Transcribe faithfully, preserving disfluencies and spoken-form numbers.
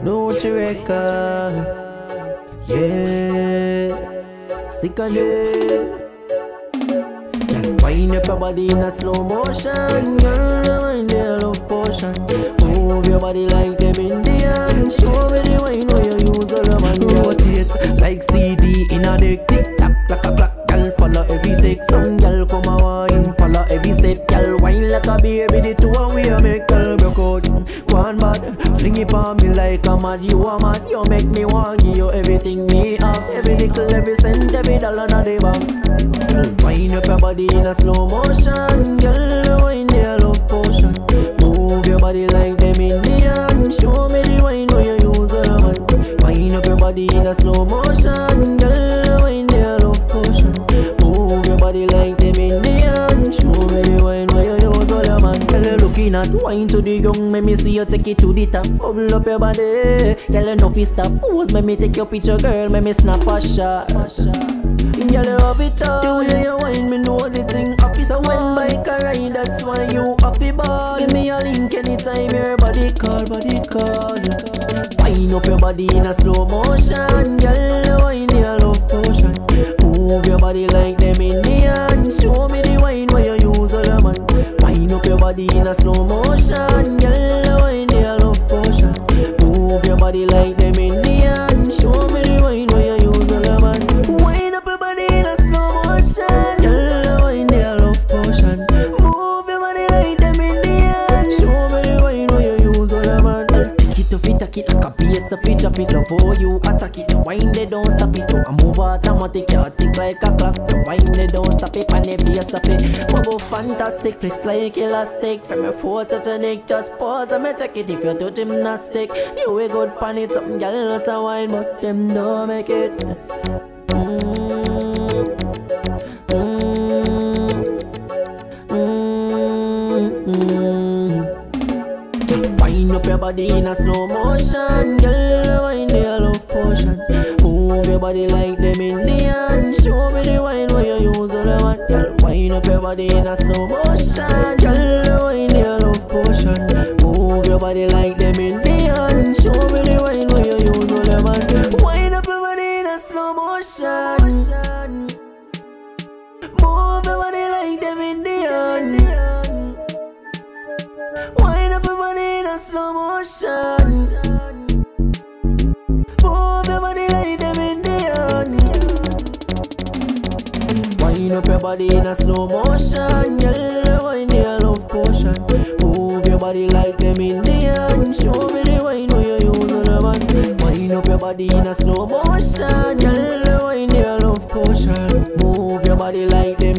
Nutrica, yeah, stick on it. Girl, wind up your body in a slow motion. Girl, wind your love potion. Move your body like them Indian. Show me the way you know you use all the man. Rotate like C D in a dick. Tick tock, clack a clack. Girl, follow every sex. Some girl come a wine, follow every step. Girl, wine like a baby. The two a we a make girl broke out. One bad, fling it on me like a mad. You a mad, you make me want give you everything me have. Every nickel, every cent, every dollar na the bank. Wind up your body in a slow motion. Girl, wind your love potion. Move your body like them Indian. Show me the wine when you use a man. Wind up your body in a slow motion. Girl, wind your love potion. Move your body like them Indian. Show me the wine when you use a man. Girl, looking at wine to the young, make me see you take it to the top. Bubble up your body, girl, enough is stop. Pose, make me take your picture, girl, make me snap a shot. Girl, you have it all. The way you wine, me know the thing up. So when bike a ride, that's why you happy ball. Give me a link anytime your body call, body call. Wind up your body in a slow motion. Girl, wine your love potion. Move your body like them Indian. Show me the wine where you use all the man. Wind up your body in a slow motion. Girl, wine your love potion. Move your body like them Indian. Show me the wine where you use all the man. It like a bass, a pitch up it, love how you attack it. The wine they don't stop it, I move automatic, you tick like a clock. The wine they don't stop it, and the bass up it. Bubble fantastic, flicks like elastic. From your foot to your neck, just pause and me take it. If you do gymnastic, you a good pan it. Some girl loves a wine, but them don't make it. Mm. Mm. Mm. Mm. Wind up your body in a slow motion. Girl, wind your love potion. Move your body like them Indian. Show me the wine where you use all the one. Girl, wind up your body in a slow motion. Girl, wind your love potion. Move your body like them Indian. Show me the wine where you use all the one. Wind up your body in a slow motion. Move your body like them Indian. Wind up your body slow motion. Move your body like them Indian. Wind up your body in a slow motion. Girl, wind your love potion. Move your body like them Indian. Show me the wine where you use on the man. Wind up your body in a slow motion. Girl, wind your love potion. Move your body like them